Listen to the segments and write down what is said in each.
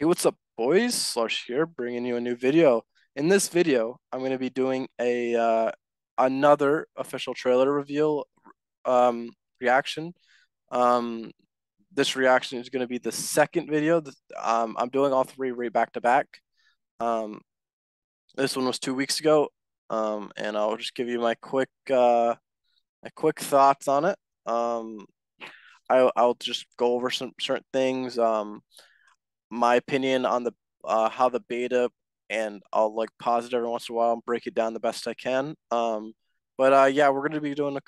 Hey, what's up, boys? Slash here, bringing you a new video. In this video, I'm going to be doing a another official trailer reveal reaction. This reaction is going to be the second video. I'm doing all three right back to back. This one was 2 weeks ago, and I'll just give you my quick thoughts on it. I'll just go over some certain things. My opinion on the how the beta, and I'll like pause it every once in a while and break it down the best I can. Yeah, we're gonna be doing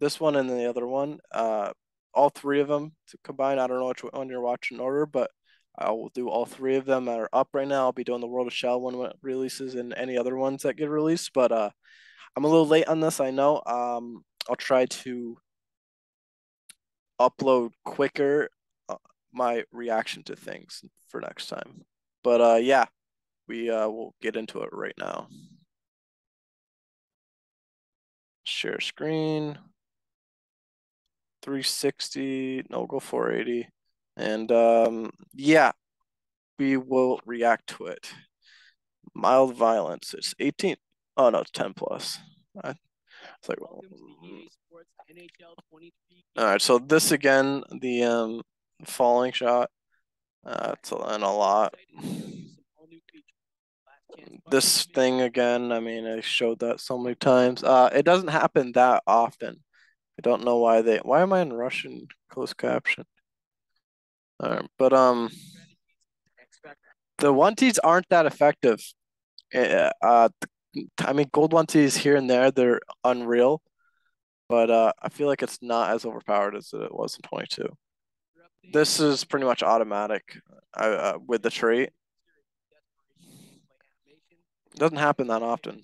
this one and then the other one, all three of them to combine. I don't know which one you're watching in order, but I will do all three of them that are up right now. I'll be doing the World of Chel one when it releases and any other ones that get released. But I'm a little late on this, I know. I'll try to upload quicker my reaction to things for next time. But yeah, we will get into it right now. Share screen, 360, no, go 480. And yeah, we will react to it. Mild violence, it's 18, oh no, it's 10 plus. It's like, well, all right, so this again, the falling shot, that's in a lot. This thing again, I mean, I showed that so many times. It doesn't happen that often. I don't know why they. Why am I in Russian closed caption? All right, but the onesies aren't that effective. I mean, gold onesies here and there, they're unreal, but I feel like it's not as overpowered as it was in 22. This is pretty much automatic with the trait. Doesn't happen that often.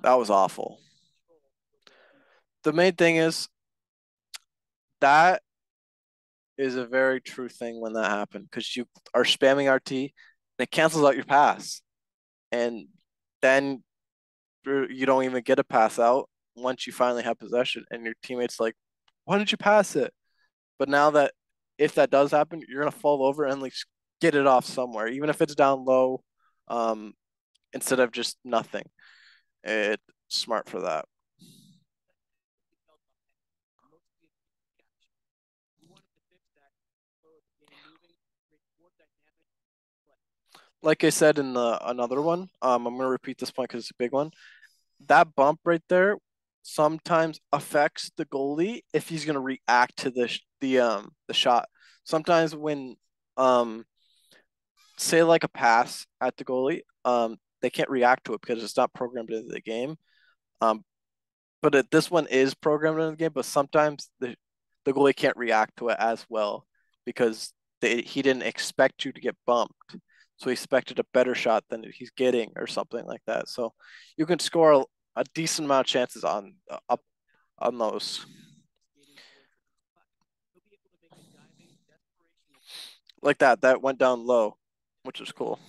That was awful. The main thing is that is a very true thing when that happened, because you are spamming RT. It cancels out your pass, and then you don't even get a pass out once you finally have possession, and your teammates like, why did you pass it? But now that if that does happen, you're gonna fall over and like get it off somewhere, even if it's down low, instead of just nothing. It's smart for that. Like I said in the another one, I'm going to repeat this point because it's a big one. That bump right there sometimes affects the goalie if he's going to react to the shot. Sometimes when say like a pass at the goalie, they can't react to it because it's not programmed into the game. But this one is programmed into the game. But sometimes the goalie can't react to it as well because he didn't expect you to get bumped. So he expected a better shot than he's getting or something like that. So you can score a decent amount of chances on those. Like that. That went down low, which is cool.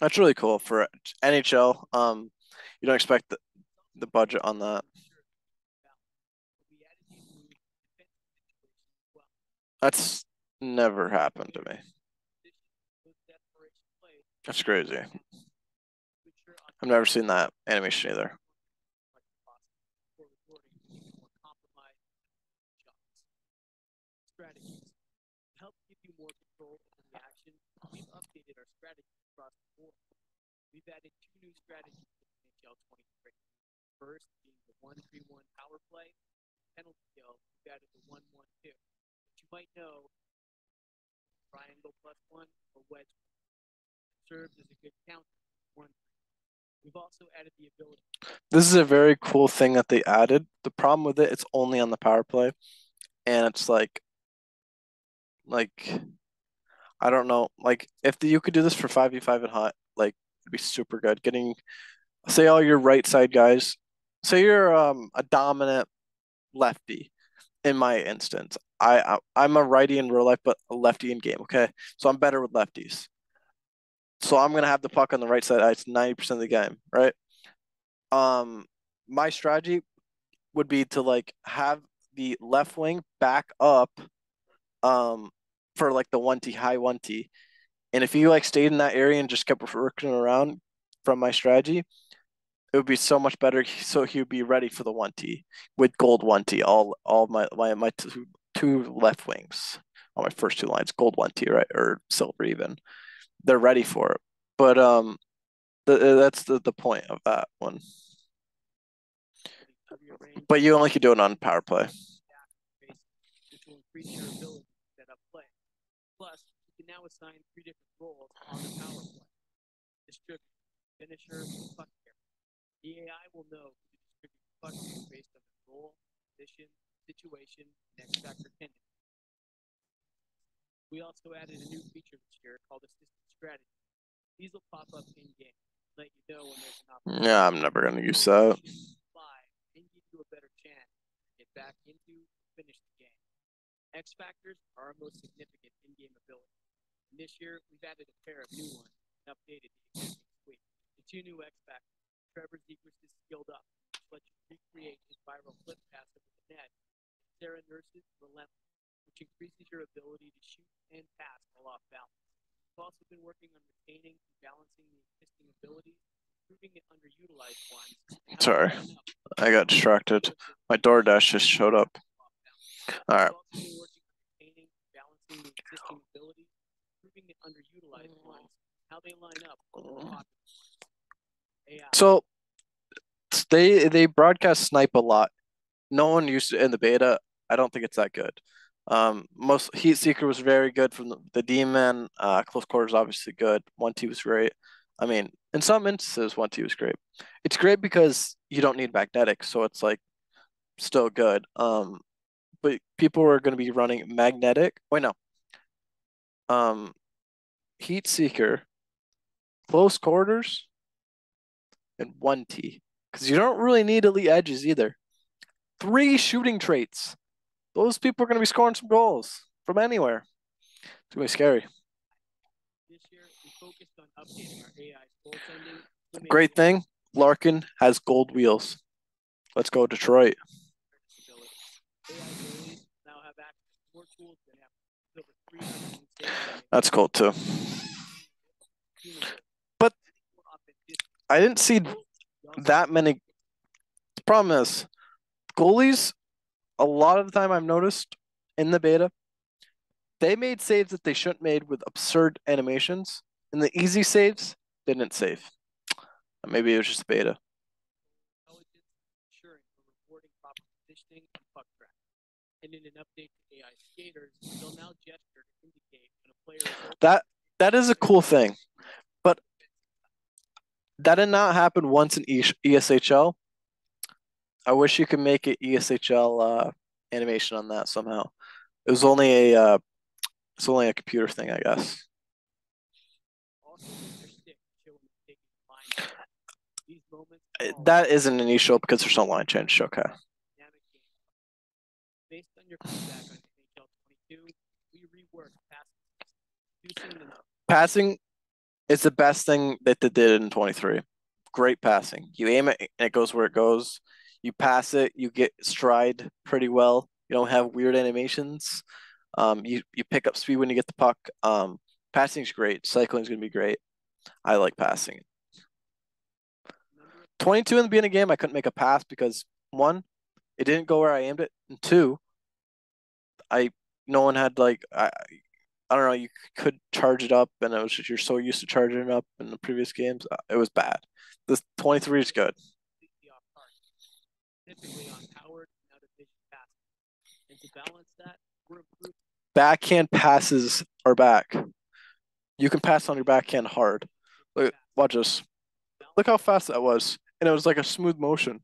That's really cool for NHL. You don't expect the budget on that. That's never happened to me. That's crazy. I've never seen that animation either. We've added two new strategies in NHL 23. First being the 1-3-1 power play, penalty kill. We've added the 1-1-2. Might know triangle +1 or wedge serves as a good counter. We've also added the ability. This is a very cool thing that they added. The problem with it, it's only on the power play, and it's like I don't know, like if you could do this for 5v5 and hot, like it'd be super good. Getting say all your right side guys, say you're a dominant lefty in my instance. I'm a righty in real life, but a lefty in game, okay? So I'm better with lefties. So I'm going to have the puck on the right side. It's 90% of the game, right? My strategy would be to, like, have the left wing back up for, like, the 1T, high 1T. And if you, like, stayed in that area and just kept working around from my strategy, it would be so much better. So he would be ready for the 1T with gold 1T, all my two left wings on my first two lines, gold 1T, right, or silver even. They're ready for it. But that's the point of that one. But you only can do it on power play. Plus, you can now assign three different roles on the power play. Distributor, finisher, puck carrier. The AI will know to distribute puck carrier based on the role, position, situation, and X Factor tendency. We also added a new feature this year called Assisted Strategy. These will pop up in game, let you know when there's an opportunity. Yeah, I'm never going to use that. And give you a better chance to get back into finish the game. X Factors are our most significant in-game ability. And this year, we've added a pair of new ones and updated the existing suite. The two new X Factors, Trevor Zegras' Skilled Up, which lets you recreate his viral flip pass over the net, and Sarah Nurse's Relentless, which increases your ability to shoot and pass while off balance. We've also been working on retaining and balancing the existing abilities, improving the underutilized ones. Sorry, I got distracted. My DoorDash just showed up. All right. So they broadcast snipe a lot. No one used it in the beta. I don't think it's that good. Most Heat Seeker was very good from the D-man. Close Quarters obviously good. 1T was great. I mean, in some instances, 1T was great. It's great because you don't need magnetics, so it's like still good. But people are going to be running magnetic. Wait, no. Heat Seeker, Close Quarters, and 1T, because you don't really need elite edges either. Three shooting traits. Those people are going to be scoring some goals from anywhere. It's going to be scary. This year, we focused on updating our AI's goaltending. Great thing, Larkin has gold wheels. Let's go Detroit. That's cool too. But I didn't see that many. The problem is, goalies, a lot of the time I've noticed in the beta, they made saves that they shouldn't made with absurd animations, and the easy saves they didn't save. Maybe it was just beta. And in an update to AI skaters, they'll now gesture to indicate when a player. That is a cool thing, but that did not happen once in ESHL. I wish you could make an ESHL animation on that somehow. It was only a. It's only a computer thing, I guess. That isn't an ESHL because there's no line change. Okay. Based on your feedback on NHL 22, we reworked passing. Passing is the best thing that they did in 23. Great passing. You aim it and it goes where it goes. You pass it, you get stride pretty well. You don't have weird animations. You pick up speed when you get the puck. Passing's great. Cycling's gonna be great. I like passing. 22 in the beginning of the game, I couldn't make a pass because one, it didn't go where I aimed it, and two, no one had like I don't know. You could charge it up, and it was just, you're so used to charging it up in the previous games. It was bad. This 23 is good. Backhand passes are back. You can pass on your backhand hard. Look, watch this. Look how fast that was, and it was like a smooth motion.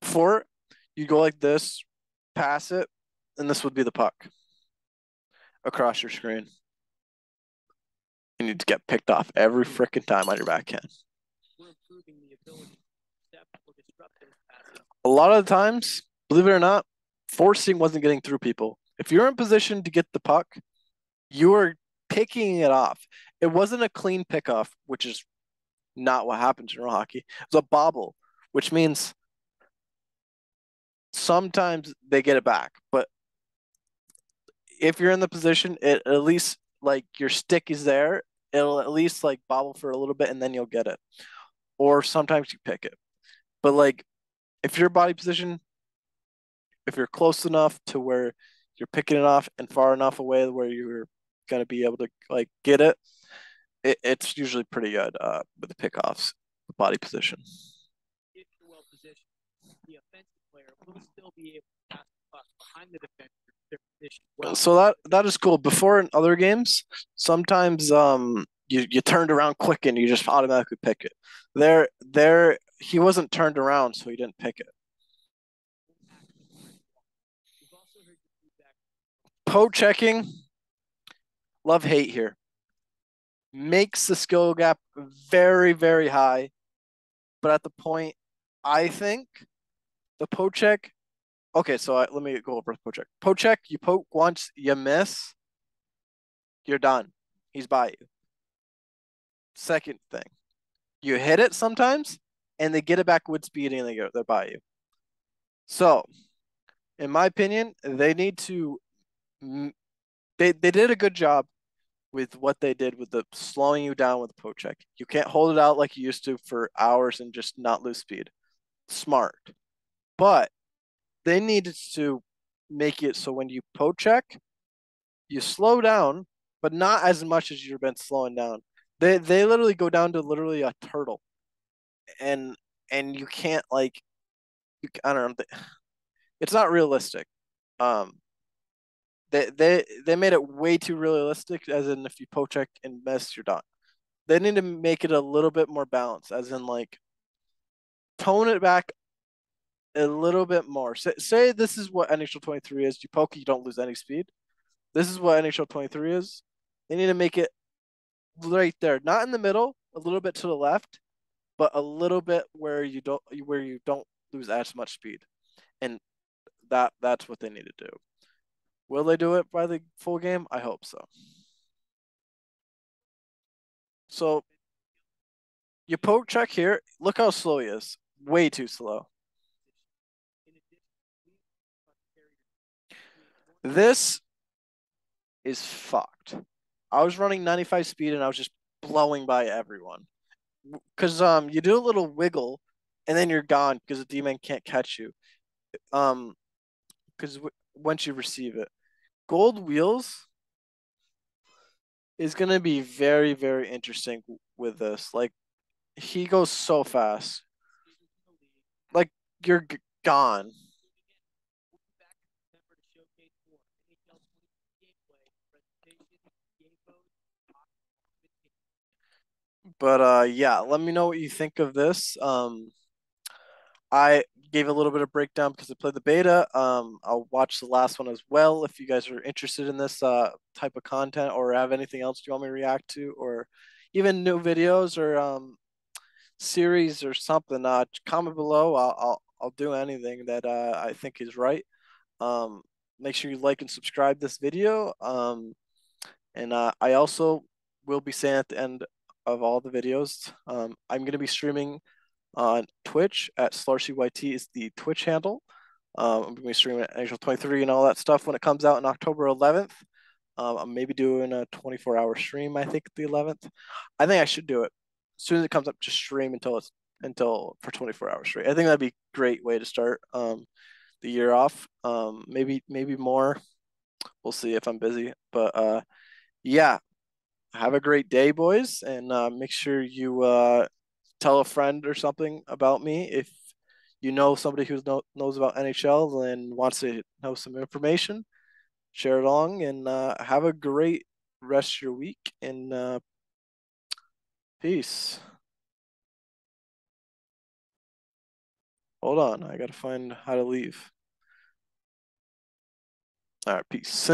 Before, you go like this, pass it, and this would be the puck across your screen. You need to get picked off every freaking time on your backhand. A lot of the times, believe it or not, forcing wasn't getting through people. If you're in position to get the puck, you're picking it off. It wasn't a clean pickoff, which is not what happens in real hockey. It was a bobble, which means sometimes they get it back. But if you're in the position, it at least like your stick is there. It'll at least like bobble for a little bit and then you'll get it. Or sometimes you pick it. But like if your body position, if you're close enough to where you're picking it off and far enough away where you're going to be able to like get it, it's usually pretty good with the pickoffs, the body position. If you're well positioned, the offensive player will still be able to pass the puck behind the defender. Their position well. So that is cool. Before in other games, sometimes you turned around quick and you just automatically pick it. There he wasn't turned around, so he didn't pick it. Toe checking, love hate here, makes the skill gap very, very high. But at the point, I think the poke check. Okay, so let me go over the poke check. Poke check, you poke once, you miss, you're done. He's by you. Second thing, you hit it sometimes, and they get it back with speed, and they're by you. So, in my opinion, they need to. They did a good job with what they did with the slowing you down with the poke check. You can't hold it out like you used to for hours and just not lose speed. Smart. But they needed to make it so when you poke check, you slow down, but not as much as you've been slowing down. They literally go down to literally a turtle. And you can't like, I don't know. It's not realistic. They made it way too realistic, as in if you poke check and mess, you're done. They need to make it a little bit more balanced, as in like tone it back a little bit more. Say this is what NHL 23 is. You poke, you don't lose any speed. This is what NHL 23 is. They need to make it right there, not in the middle, a little bit to the left, but a little bit where you don't lose as much speed, and that's what they need to do. Will they do it by the full game? I hope so. So, you poke check here. Look how slow he is. Way too slow. This is fucked. I was running 95 speed and I was just blowing by everyone. Because you do a little wiggle and then you're gone because the D-man can't catch you. Because once you receive it. Gold Wheels is going to be very, very interesting with this. Like, he goes so fast. Like, you're gone. But, yeah, let me know what you think of this. I gave a little bit of breakdown because I played the beta. I'll watch the last one as well. If you guys are interested in this type of content or have anything else you want me to react to, or even new videos or series or something, comment below. I'll do anything that I think is right. Make sure you like and subscribe this video. And I also will be saying at the end of all the videos, I'm going to be streaming on Twitch at SlarcyYT is the Twitch handle. I'm going to be streaming at NHL 23 and all that stuff when it comes out on October 11th. I'm maybe doing a 24-hour stream, I think, the 11th. I think I should do it. As soon as it comes up, just stream until for 24 hours straight. I think that'd be a great way to start the year off. Maybe more. We'll see if I'm busy. But, yeah, have a great day, boys, and make sure you tell a friend or something about me. If you know somebody who knows about NHL and wants to know some information, share it along, and have a great rest of your week, and peace. Hold on, I gotta find how to leave. All right, peace.